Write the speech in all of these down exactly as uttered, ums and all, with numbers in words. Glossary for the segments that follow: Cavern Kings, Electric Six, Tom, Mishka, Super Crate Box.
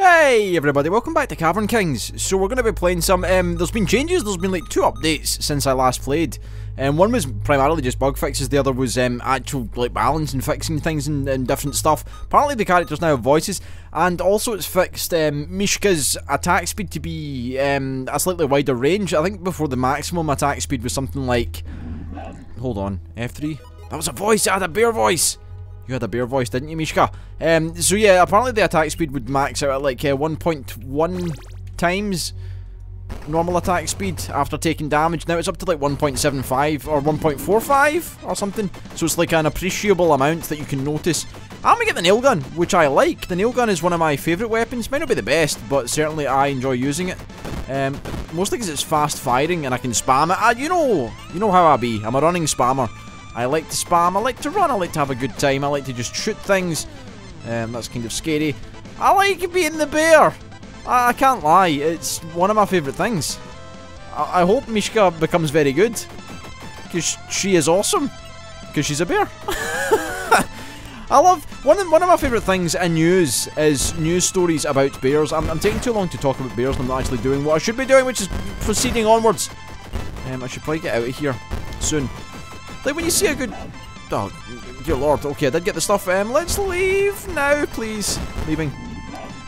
Hey everybody, welcome back to Cavern Kings. So we're going to be playing some, um, there's been changes, there's been like two updates since I last played. Um, one was primarily just bug fixes, the other was um, actual like balance and fixing things and, and different stuff. Apparently the characters now have voices, and also it's fixed um, Mishka's attack speed to be um, a slightly wider range. I think before the maximum attack speed was something like, hold on, F three? That was a voice, I had a bear voice! You had a bear voice, didn't you, Mishka? Um, so yeah, apparently the attack speed would max out at like uh, one point one times normal attack speed after taking damage. Now it's up to like one point seven five or one point four five or something. So it's like an appreciable amount that you can notice. I'm gonna get the nail gun, which I like. The nail gun is one of my favourite weapons. Might not be the best, but certainly I enjoy using it. Um, mostly because it's fast firing and I can spam it. Ah, you know, you know how I be. I'm a running spammer. I like to spam, I like to run, I like to have a good time, I like to just shoot things. Um, that's kind of scary. I like being the bear! I, I can't lie, it's one of my favourite things. I, I hope Mishka becomes very good, because she is awesome, because she's a bear. I love, one of, one of my favourite things in news is news stories about bears. I'm, I'm taking too long to talk about bears and I'm not actually doing what I should be doing, which is proceeding onwards. Um, I should probably get out of here soon. Like when you see a good... Oh, dear lord, okay, I did get the stuff. Um, let's leave now, please. Leaving.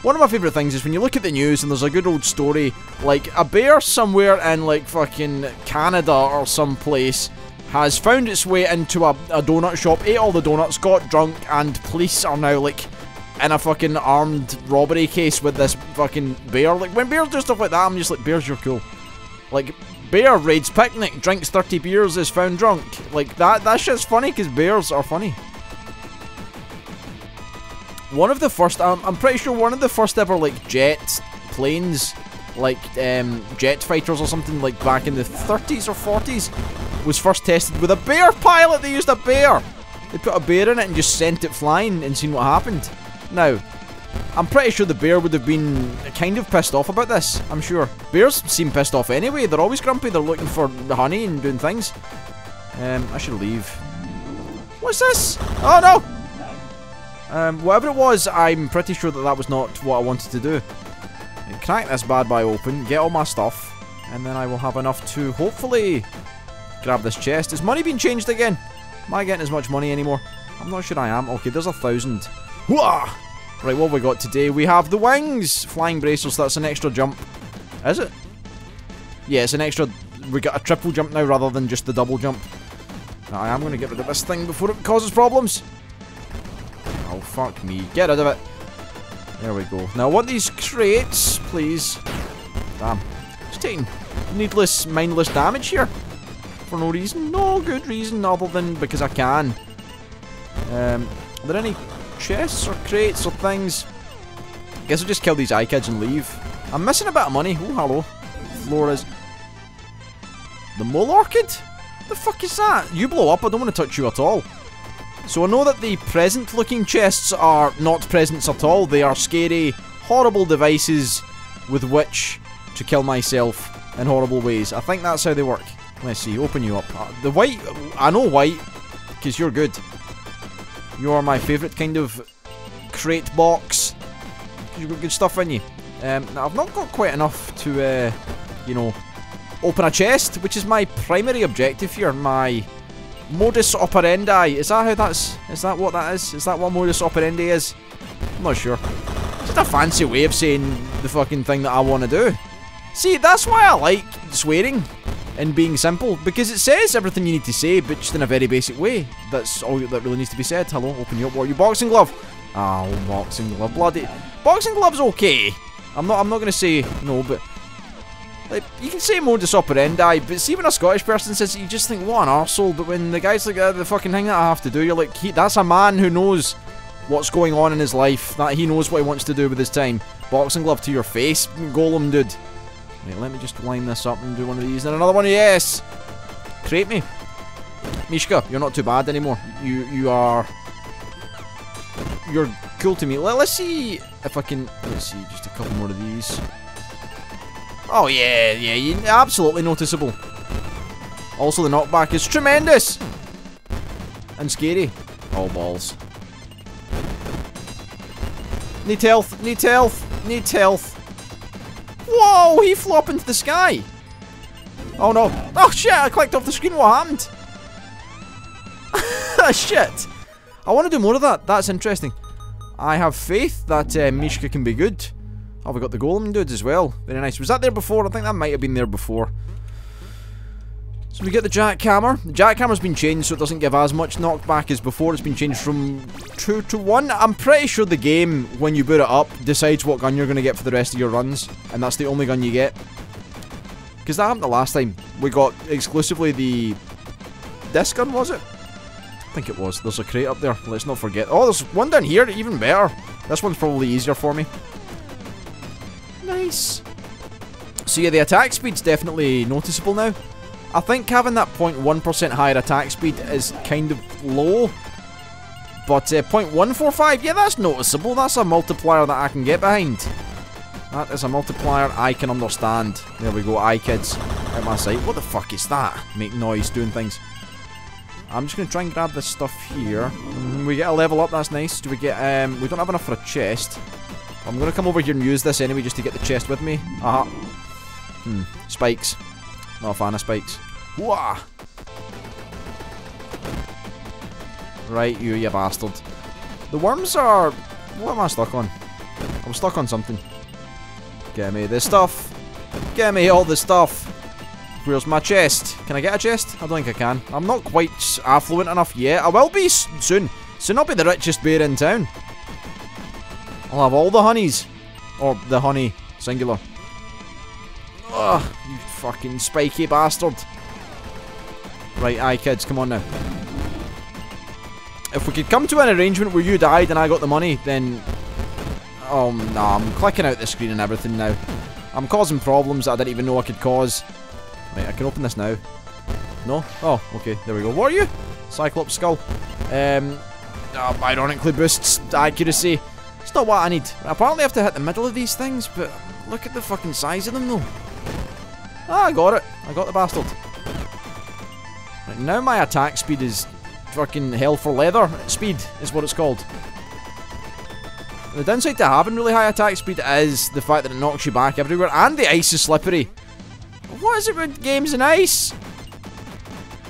One of my favourite things is when you look at the news and there's a good old story, like a bear somewhere in like fucking Canada or someplace has found its way into a, a donut shop, ate all the donuts, got drunk, and police are now like in a fucking armed robbery case with this fucking bear. Like when bears do stuff like that, I'm just like, bears, you're cool. Like... Bear raids picnic, drinks thirty beers, is found drunk. Like, that that shit's funny, because bears are funny. One of the first, I'm, I'm pretty sure one of the first ever, like, jet planes, like, um, jet fighters or something, like, back in the thirties or forties, was first tested with a bear pilot. They used a bear. They put a bear in it and just sent it flying and seen what happened. Now, I'm pretty sure the bear would have been kind of pissed off about this, I'm sure. Bears seem pissed off anyway, they're always grumpy, they're looking for honey and doing things. Um, I should leave. What's this? Oh no! Um, whatever it was, I'm pretty sure that that was not what I wanted to do. Crack this bad boy open, get all my stuff, and then I will have enough to hopefully grab this chest. Is money being changed again? Am I getting as much money anymore? I'm not sure I am. Okay, there's a thousand. Whoa! Right, what have we got today? We have the wings! Flying bracers, that's an extra jump. Is it? Yeah, it's an extra... we got a triple jump now rather than just the double jump. Now, I am going to get rid of this thing before it causes problems. Oh, fuck me. Get rid of it. There we go. Now, I want these crates, please. Damn. Just taking needless, mindless damage here. For no reason. No good reason other than because I can. Um, are there any... chests or crates or things? Guess I'll just kill these eye kids and leave. I'm missing a bit of money. Oh, hello. Flora's. The mole orchid? The fuck is that? You blow up, I don't want to touch you at all. So I know that the present looking chests are not presents at all. They are scary, horrible devices with which to kill myself in horrible ways. I think that's how they work. Let's see, open you up. Uh, the white, I know white, because you're good. You're my favourite kind of crate box. You've got good stuff in you. Um, now, I've not got quite enough to, uh, you know, open a chest, which is my primary objective here. My modus operandi. Is that how that's... is that what that is? Is that what modus operandi is? I'm not sure. It's just a fancy way of saying the fucking thing that I want to do. See, that's why I like swearing and being simple, because it says everything you need to say, but just in a very basic way. That's all that really needs to be said. Hello, open you up. What are you, boxing glove? Oh, boxing glove, bloody boxing glove's okay. I'm not. I'm not gonna say no, but like you can say modus operandi. But see, when a Scottish person says it, you just think what an arsehole. But when the guy's like uh, the fucking thing that I have to do, you're like, he, that's a man who knows what's going on in his life. That he knows what he wants to do with his time. Boxing glove to your face, Golem dude. Right, let me just line this up and do one of these, and another one, yes! Crate me. Mishka, you're not too bad anymore. You you are... you're cool to me. Let, let's see if I can... let's see, just a couple more of these. Oh yeah, yeah, you, absolutely noticeable. Also, the knockback is tremendous! And scary. Oh, balls. Need health, need health, need health. Whoa, he flopped into the sky. Oh no. Oh shit, I clicked off the screen, what happened? Shit. I want to do more of that, that's interesting. I have faith that uh, Mishka can be good. Oh, we got the golem dudes as well. Very nice. Was that there before? I think that might have been there before. So we get the jackhammer. The jackhammer's been changed so it doesn't give as much knockback as before. It's been changed from two to one. I'm pretty sure the game, when you boot it up, decides what gun you're going to get for the rest of your runs. And that's the only gun you get. Because that happened the last time. We got exclusively the... this gun, was it? I think it was. There's a crate up there. Let's not forget. Oh, there's one down here. Even better. This one's probably easier for me. Nice. So yeah, the attack speed's definitely noticeable now. I think having that zero point one percent higher attack speed is kind of low. But uh, zero point one four five, yeah, that's noticeable. That's a multiplier that I can get behind. That is a multiplier I can understand. There we go, aye kids. At my sight. What the fuck is that? Make noise, doing things. I'm just going to try and grab this stuff here. We get a level up, that's nice. Do we get, um, we don't have enough for a chest. I'm going to come over here and use this anyway just to get the chest with me. Aha. Uh-huh. Hmm, spikes. Not a fan of spikes. Wah! Right, you, you bastard. The worms are... what am I stuck on? I'm stuck on something. Give me this stuff. Give me all the stuff. Where's my chest? Can I get a chest? I don't think I can. I'm not quite affluent enough yet. I will be soon. Soon I'll be the richest bear in town. I'll have all the honeys. Or the honey. Singular. Ugh, you fucking spiky bastard. Right, aye kids, come on now. If we could come to an arrangement where you died and I got the money, then... oh, no, nah, I'm clicking out the screen and everything now. I'm causing problems that I didn't even know I could cause. Right, I can open this now. No? Oh, okay, there we go. What are you? Cyclops skull. Um, uh, ironically boosts accuracy. It's not what I need. Apparently I have to hit the middle of these things, but look at the fucking size of them though. Ah, I got it. I got the bastard. Right, now my attack speed is fucking hell for leather. Speed is what it's called. The downside to having really high attack speed is the fact that it knocks you back everywhere, and the ice is slippery. What is it with games and ice?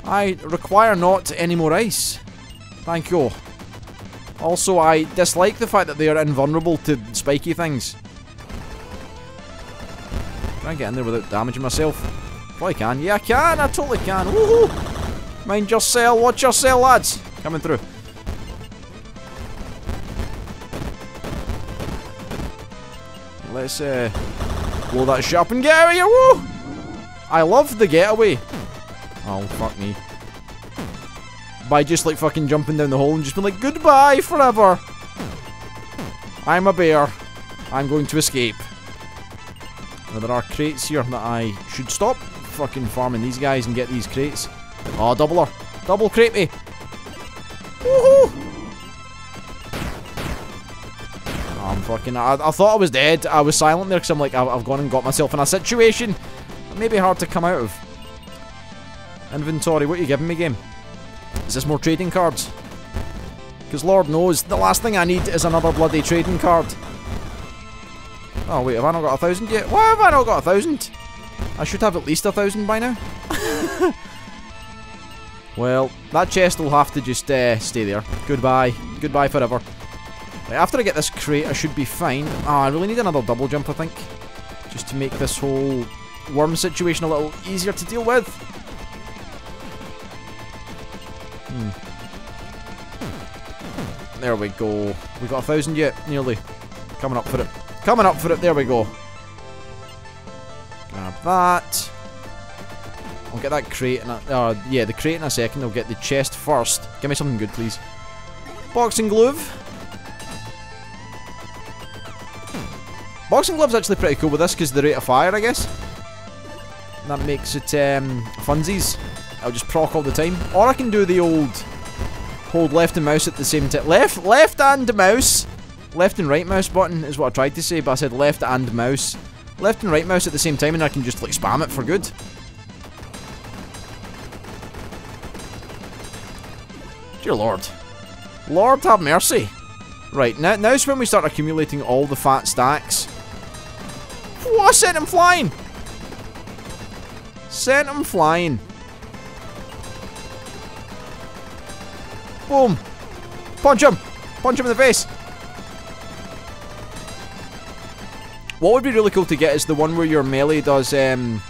I require not any more ice. Thank you. Also, I dislike the fact that they are invulnerable to spiky things. Can I get in there without damaging myself? Probably can. Yeah, I can. I totally can. Woohoo! Mind your cell. Watch your cell, lads. Coming through. Let's uh, blow that shit up and get out of here. Woo! I love the getaway. Oh, fuck me. By just like fucking jumping down the hole and just being like, goodbye forever. I'm a bear. I'm going to escape. Now there are crates here that I should stop fucking farming these guys and get these crates. Oh, doubler. Double crate me. Woohoo! I'm fucking... I, I thought I was dead. I was silent there because I'm like, I've, I've gone and got myself in a situation that may be hard to come out of. Inventory, what are you giving me, game? Is this more trading cards? Because Lord knows, the last thing I need is another bloody trading card. Oh wait, have I not got a thousand yet? Why have I not got a thousand? I should have at least a thousand by now. Well, that chest will have to just uh, stay there. Goodbye. Goodbye forever. Right, after I get this crate, I should be fine. Ah, oh, I really need another double jump, I think. Just to make this whole worm situation a little easier to deal with. Hmm. There we go. We got a thousand yet? Nearly. Coming up for it. Coming up for it. There we go. Grab that. I'll get that crate in a... Uh, yeah, the crate in a second. I'll get the chest first. Give me something good, please. Boxing glove. Boxing glove's actually pretty cool with this because of the rate of fire, I guess. That makes it um, funsies. I'll just proc all the time. Or I can do the old hold left and mouse at the same time. Left, left and mouse. Left and right mouse button is what I tried to say, but I said left and mouse. Left and right mouse at the same time, and I can just like spam it for good. Dear Lord. Lord have mercy. Right, now now's when we start accumulating all the fat stacks. Whoa, I sent him flying! Sent him flying. Boom! Punch him! Punch him in the face! What would be really cool to get is the one where your melee does, um,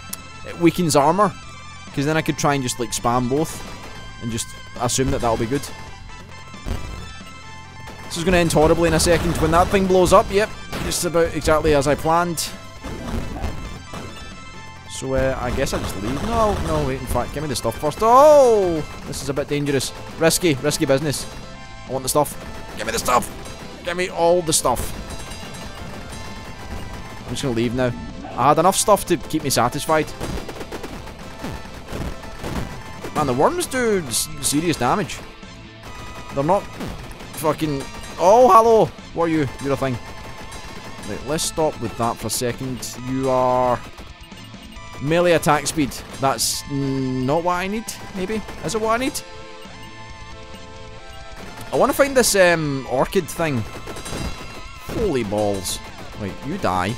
it weakens armor. Because then I could try and just, like, spam both. And just assume that that'll be good. This is going to end horribly in a second. When that thing blows up, yep. Just about exactly as I planned. So, uh, I guess I just leave. No, no, wait, in fact, give me the stuff first. Oh! This is a bit dangerous. Risky, risky business. I want the stuff. Give me the stuff! Give me all the stuff. I'm just going to leave now. I had enough stuff to keep me satisfied. Man, the worms do serious damage. They're not fucking... Oh, hello! What are you? You're a thing. Right, let's stop with that for a second. You are... melee attack speed. That's not what I need, maybe? Is it what I need? I want to find this um, orchid thing. Holy balls. Wait, you die.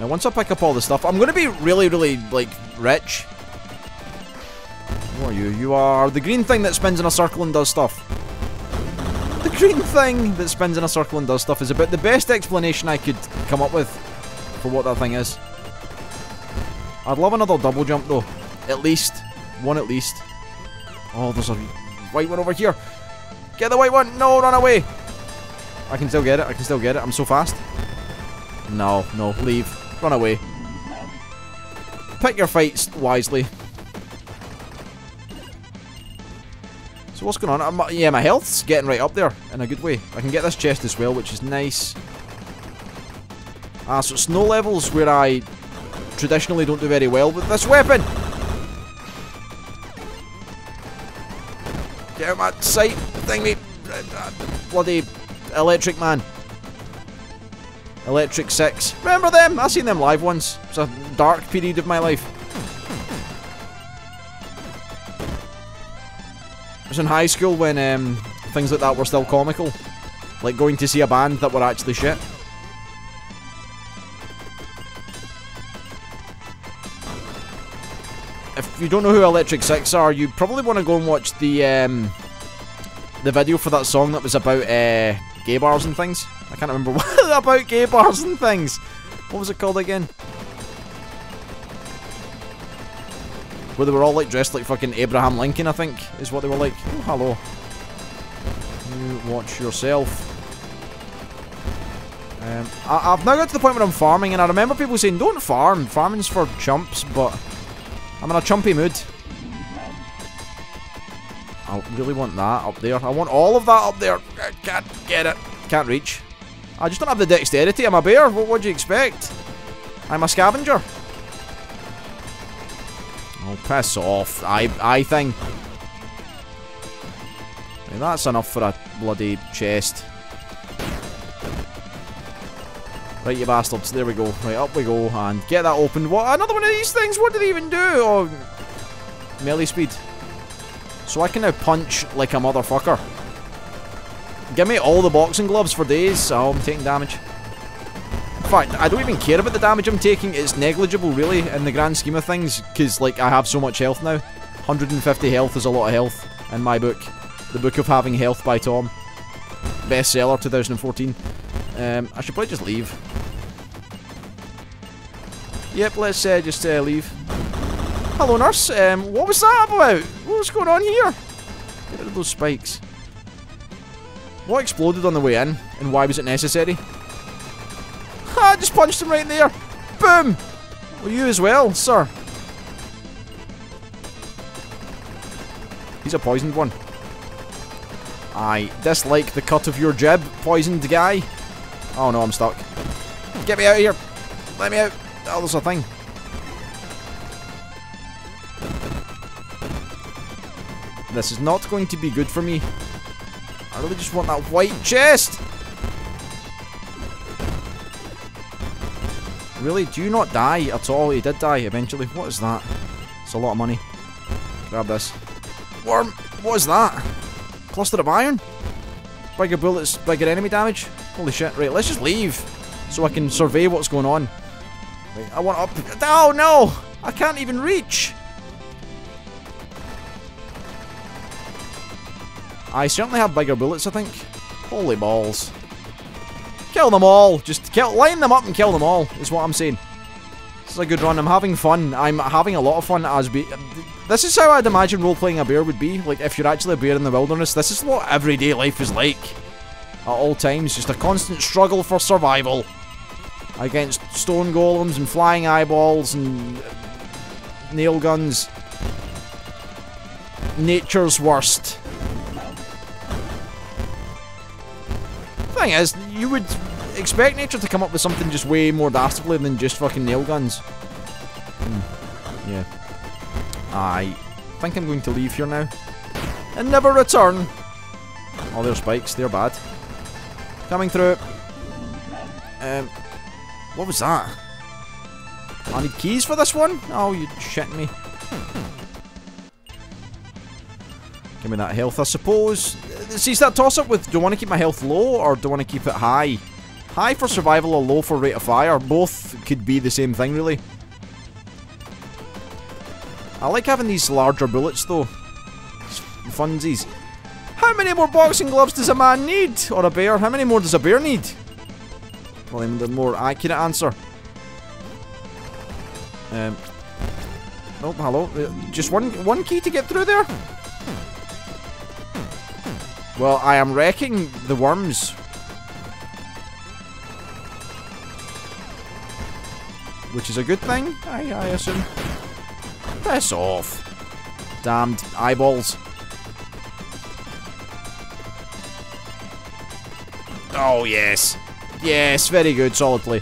Now, once I pick up all the stuff, I'm going to be really, really, like, rich. Who are you? You are the green thing that spins in a circle and does stuff. The green thing that spins in a circle and does stuff is about the best explanation I could come up with for what that thing is. I'd love another double jump, though. At least. One at least. Oh, there's a white one over here. Get the white one! No, run away! I can still get it. I can still get it. I'm so fast. No, no. Leave. Run away. Pick your fights wisely. So what's going on? I'm, yeah, my health's getting right up there in a good way. I can get this chest as well, which is nice. Ah, so it's no levels where I traditionally don't do very well with this weapon. Get out of my sight, thing me. Bloody electric man. Electric Six. Remember them? I've seen them live once. It's a dark period of my life. I was in high school when um, things like that were still comical. Like going to see a band that were actually shit. If you don't know who Electric Six are, you probably want to go and watch the um, the video for that song that was about uh, gay bars and things. I can't remember what about gay bars and things. What was it called again? Where they were all like dressed like fucking Abraham Lincoln, I think, is what they were like. Oh, hello. You watch yourself. Um, I I've now got to the point where I'm farming, and I remember people saying, "Don't farm. Farming's for chumps," but I'm in a chumpy mood. I really want that up there. I want all of that up there. I can't get it. Can't reach. I just don't have the dexterity. I'm a bear. What would you expect? I'm a scavenger. Oh, piss off. I, I thing. Right, that's enough for a bloody chest. Right, you bastards, there we go. Right, up we go, and get that opened. What? Another one of these things? What do they even do? Oh, melee speed. So I can now punch like a motherfucker. Give me all the boxing gloves for days. Oh, I'm taking damage. In fact, I don't even care about the damage I'm taking. It's negligible, really, in the grand scheme of things, because, like, I have so much health now. one hundred fifty health is a lot of health in my book. The Book of Having Health by Tom. Bestseller, two thousand fourteen. Um, I should probably just leave. Yep, let's uh, just uh, leave. Hello, nurse. Um, what was that about? What was going on here? Get rid of those spikes. What exploded on the way in, and why was it necessary? Ha! I just punched him right in there. Boom! Well, you as well, sir. He's a poisoned one. I dislike the cut of your jib, poisoned guy. Oh no, I'm stuck. Get me out of here. Let me out. Oh, there's a thing. This is not going to be good for me. I really just want that white chest. Really? Do you not die at all? He did die eventually. What is that? It's a lot of money. Grab this. Worm. What is that? Cluster of iron? By good bullets, by good enemy damage. Holy shit. Right, let's just leave so I can survey what's going on. Right, I want up. Oh no! I can't even reach! I certainly have bigger bullets, I think. Holy balls. Kill them all! Just kill, line them up and kill them all, is what I'm saying. This is a good run. I'm having fun. I'm having a lot of fun as be. This is how I'd imagine role-playing a bear would be. Like, if you're actually a bear in the wilderness, this is what everyday life is like. At all times, just a constant struggle for survival. Against stone golems and flying eyeballs and nail guns. Nature's worst. Thing is, you would expect nature to come up with something just way more dastardly than just fucking nail guns. Hmm. Yeah. I think I'm going to leave here now. And never return! Oh, there's spikes. They're bad. Coming through. Um, what was that? I need keys for this one? Oh, you're shitting me. Give me that health, I suppose. See, it's that toss-up with, do I want to keep my health low or do I want to keep it high? High for survival or low for rate of fire. Both could be the same thing, really. I like having these larger bullets, though. It's funsies. How many more boxing gloves does a man need? Or a bear? How many more does a bear need? Well, I'm the more accurate answer. Um. Oh, hello. Just one, one key to get through there? Well, I am wrecking the worms. Which is a good thing, I, I assume. Piss off. Damned eyeballs. Oh, yes. Yes, very good, solid play.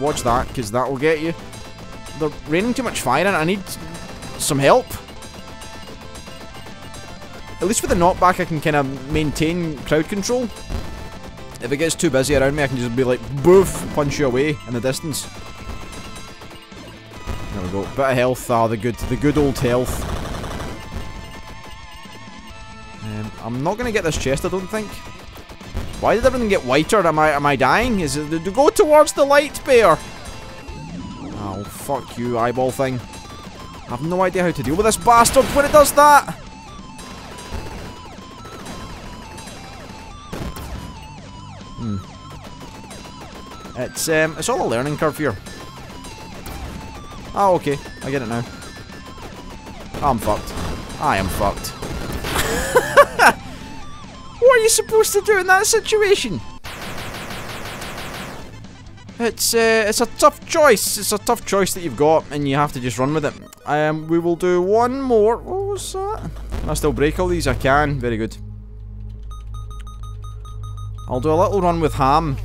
Watch that, because that will get you. They're raining too much fire, and I need some help. At least with the knockback I can kind of maintain crowd control. If it gets too busy around me I can just be like, boof, punch you away in the distance. There we go, bit of health, ah the good, the good old health. Um, I'm not going to get this chest I don't think. Why did everything get whiter? Am I, am I dying? Is it, go towards the light, bear! Oh fuck you, eyeball thing. I have no idea how to deal with this bastard when it does that! It's um, it's all a learning curve here. Ah, okay, I get it now. I'm fucked. I am fucked. What are you supposed to do in that situation? It's uh, it's a tough choice. It's a tough choice that you've got, and you have to just run with it. Um, we will do one more. What was that? Can I still break all these? I can. Very good. I'll do a little run with Ham,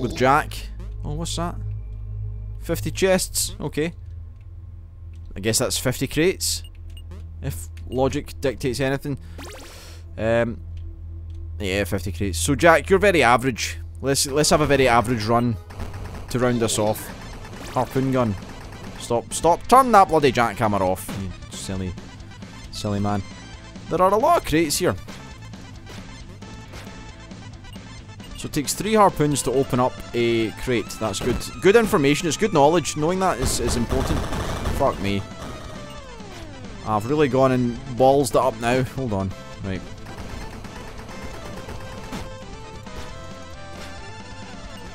with Jack. Oh, what's that? fifty chests. Okay. I guess that's fifty crates. If logic dictates anything. Um, yeah, fifty crates. So, Jack, you're very average. Let's let's have a very average run to round us off. Harpoon gun. Stop, stop. Turn that bloody jackhammer off, you silly, silly man. There are a lot of crates here. So it takes three harpoons to open up a crate. That's good. Good information. It's good knowledge. Knowing that is, is important. Fuck me. I've really gone and ballsed it up now. Hold on. Right.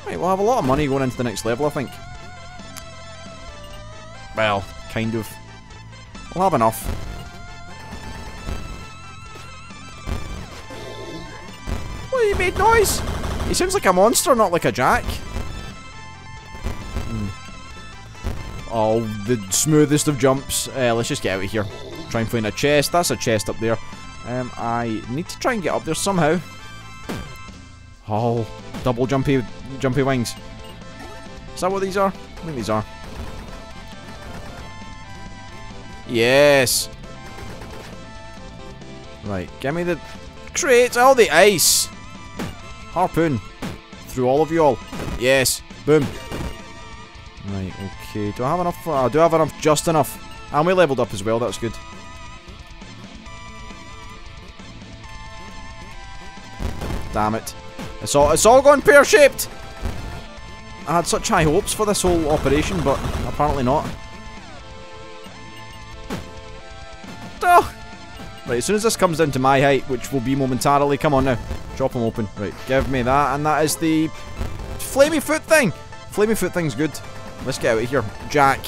Right, we'll have a lot of money going into the next level, I think. Well, kind of. We'll have enough. What, he made noise? He seems like a monster, not like a jack. Mm. Oh, the smoothest of jumps. Uh, let's just get out of here. Try and find a chest. That's a chest up there. Um, I need to try and get up there somehow. Oh, double jumpy, jumpy wings. Is that what these are? I think these are. Yes. Right, give me the crate. Oh, the ice. Harpoon. Through all of you all. Yes. Boom. Right, okay. Do I have enough? I do have enough. Just enough. And we leveled up as well. That's good. Damn it. It's all, it's all gone pear-shaped! I had such high hopes for this whole operation, but apparently not. Oh. Right, as soon as this comes down to my height, which will be momentarily, come on now. Chop them open. Right, give me that, and that is the flamey foot thing! Flamey foot thing's good. Let's get out of here, Jack.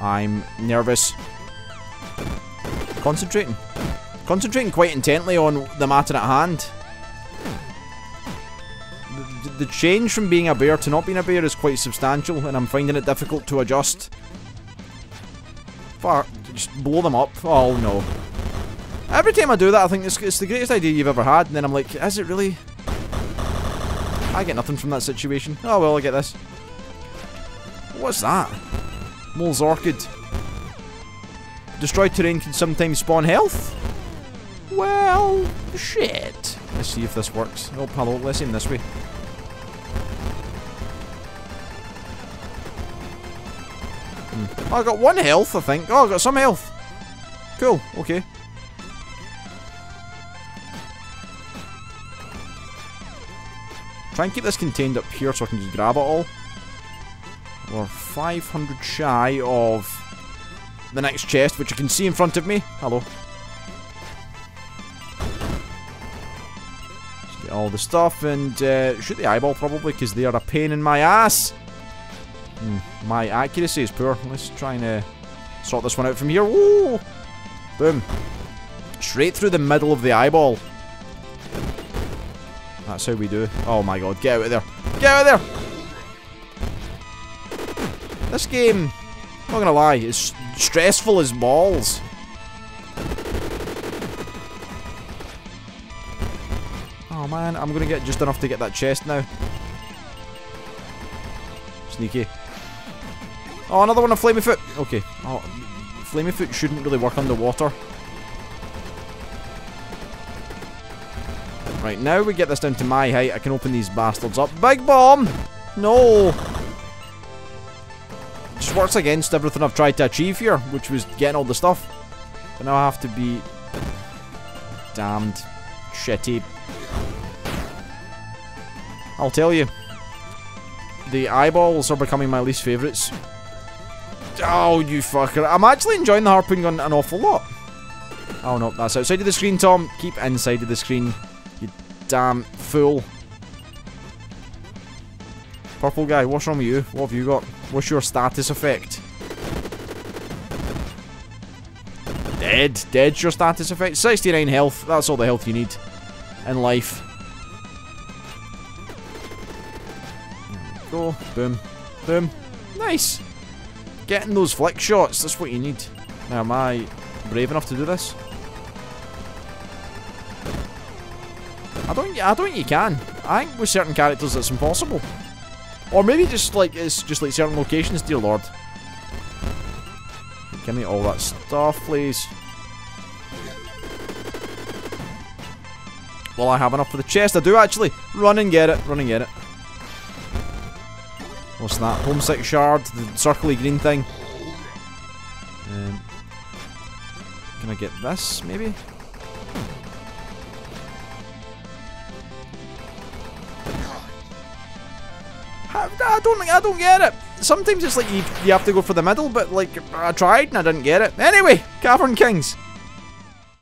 I'm nervous. Concentrating. Concentrating quite intently on the matter at hand. The change from being a bear to not being a bear is quite substantial, and I'm finding it difficult to adjust. Fuck, just blow them up. Oh no. Every time I do that I think it's, it's the greatest idea you've ever had, and then I'm like, is it really? I get nothing from that situation. Oh well, I get this. What's that? Mole's Orchid. Destroyed terrain can sometimes spawn health? Well, shit. Let's see if this works. Oh, hello, let's aim this way. Oh, I got one health, I think. Oh, I got some health. Cool, okay. Try and keep this contained up here so I can just grab it all. We're five hundred shy of the next chest, which you can see in front of me. Hello. Just get all the stuff and uh, shoot the eyeball probably, because they are a pain in my ass. Mm, my accuracy is poor. Let's try and uh, sort this one out from here. Woo! Boom. Straight through the middle of the eyeball. That's how we do. Oh my god, get out of there. Get out of there! This game, not gonna lie, is stressful as balls. Oh man, I'm gonna get just enough to get that chest now. Sneaky. Oh, another one of flamey foot. Okay. Oh, flamey foot shouldn't really work underwater. Right, now we get this down to my height, I can open these bastards up. Big bomb! No! Just works against everything I've tried to achieve here, which was getting all the stuff. But now I have to be damned shitty. I'll tell you. The eyeballs are becoming my least favourites. Oh, you fucker. I'm actually enjoying the harpoon gun an awful lot. Oh no, that's outside of the screen, Tom. Keep inside of the screen, you damn fool. Purple guy, what's wrong with you? What have you got? What's your status effect? Dead. Dead's your status effect. sixty-nine health. That's all the health you need in life. Go. Boom. Boom. Nice. Getting those flick shots, that's what you need. Now, am I brave enough to do this? I don't I don't think you can. I think with certain characters that's impossible. Or maybe just like it's just like certain locations, dear lord. Give me all that stuff, please. Will I have enough for the chest? I do actually. Run and get it, run and get it. What's that? Homesick shard, the circly green thing. Um, can I get this, maybe? I don't I don't get it. Sometimes it's like you, you have to go for the middle, but like I tried and I didn't get it. Anyway, Cavern Kings.